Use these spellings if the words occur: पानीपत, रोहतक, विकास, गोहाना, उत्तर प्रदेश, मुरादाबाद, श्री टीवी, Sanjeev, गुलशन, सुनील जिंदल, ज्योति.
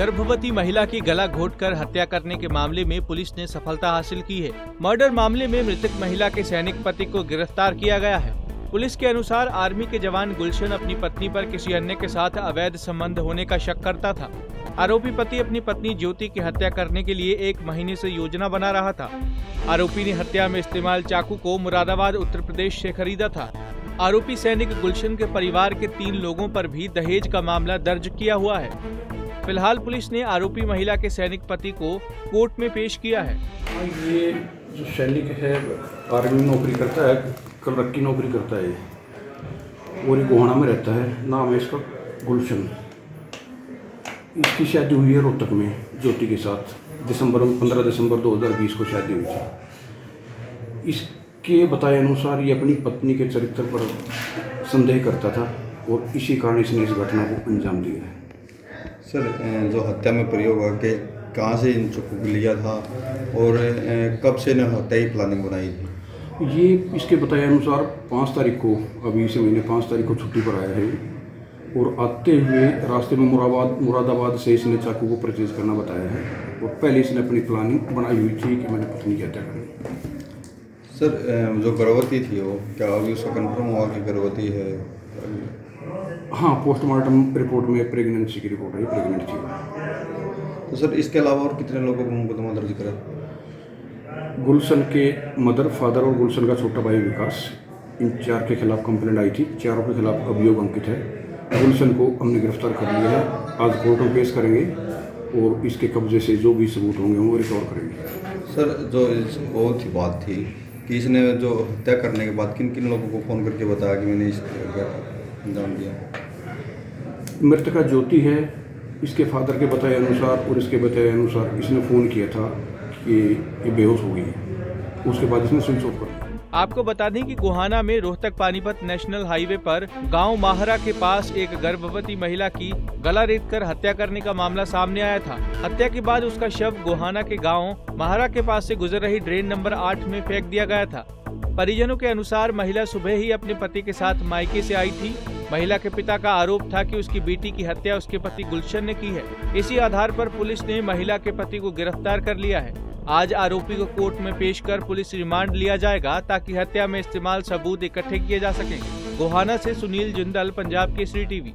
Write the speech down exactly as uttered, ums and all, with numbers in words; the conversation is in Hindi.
गर्भवती महिला की गला घोंटकर हत्या करने के मामले में पुलिस ने सफलता हासिल की है। मर्डर मामले में मृतक महिला के सैनिक पति को गिरफ्तार किया गया है। पुलिस के अनुसार आर्मी के जवान गुलशन अपनी पत्नी पर किसी अन्य के साथ अवैध संबंध होने का शक करता था। आरोपी पति अपनी पत्नी ज्योति की हत्या करने के लिए एक महीने से योजना बना रहा था। आरोपी ने हत्या में इस्तेमाल चाकू को मुरादाबाद उत्तर प्रदेश से खरीदा था। आरोपी सैनिक गुलशन के परिवार के तीन लोगों पर भी दहेज का मामला दर्ज किया हुआ है। फिलहाल पुलिस ने आरोपी महिला के सैनिक पति को कोर्ट में पेश किया है। ये जो सैनिक है आर्मी नौकरी करता है, क्लर्क की नौकरी करता है और ये गोहाना में रहता है। नाम है इसका गुलशन। इसकी शादी हुई है रोहतक में ज्योति के साथ दिसंबर पंद्रह दिसंबर दो हज़ार बीस को शादी हुई थी। इसके बताए अनुसार ये अपनी पत्नी के चरित्र पर संदेह करता था और इसी कारण इसने इस घटना को अंजाम दिया है। सर, जो हत्या में प्रयोग हुआ कि कहाँ से इन चक्कू को लिया था और कब से इन्हें हत्या की प्लानिंग बनाई थी? ये इसके बताए अनुसार पाँच तारीख को, अभी इसी महीने पाँच तारीख को छुट्टी पर आया है और आते हुए रास्ते में मुरादाबाद मुरादाबाद से इसने चाकू को परचेज करना बताया है और पहले इसने अपनी प्लानिंग बनाई हुई थी कि मैंने पत्नी की हत्या करनी। सर, जो गर्भवती थी वो क्या अभी उसका कन्फर्म हुआ कि गर्भवती है? हाँ, पोस्टमार्टम रिपोर्ट में प्रेगनेंसी की रिपोर्ट आई, प्रेग्नेंट थी। तो सर, इसके अलावा और कितने लोगों को मुकदमा दर्ज करा? गुलशन के मदर फादर और गुलशन का छोटा भाई विकास, इन चार के खिलाफ कंप्लेंट आई थी। चारों के खिलाफ अभियोग अंकित है। गुलशन को हमने गिरफ्तार कर लिया है। आज कोर्ट में पेश करेंगे और इसके कब्जे से जो भी सबूत होंगे वो रिकवर करेंगे। सर, जो और थी बात थी कि इसने जो हत्या करने के बाद किन किन लोगों को फ़ोन करके बताया कि मैंने इस अंजाम दिया? मृतका ज्योति है। इसके फादर के बताए अनुसार और इसके बताए अनुसार इसने फ़ोन किया था कि ये बेहोश हो गई है। उसके बाद इसने स्विच ऑफ कर दिया। आपको बता दें कि गोहाना में रोहतक पानीपत नेशनल हाईवे पर गांव माहरा के पास एक गर्भवती महिला की गला रेतकर हत्या करने का मामला सामने आया था। हत्या के बाद उसका शव गोहाना के गाँव माहरा के पास से गुजर रही ड्रेन नंबर आठ में फेंक दिया गया था। परिजनों के अनुसार महिला सुबह ही अपने पति के साथ मायके से आई थी। महिला के पिता का आरोप था कि उसकी बेटी की हत्या उसके पति गुलशन ने की है। इसी आधार पर पुलिस ने महिला के पति को गिरफ्तार कर लिया है। आज आरोपी को कोर्ट में पेश कर पुलिस रिमांड लिया जाएगा ताकि हत्या में इस्तेमाल सबूत इकट्ठे किए जा सकें। गोहाना से सुनील जिंदल, पंजाब के श्री टीवी।